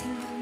Senhor.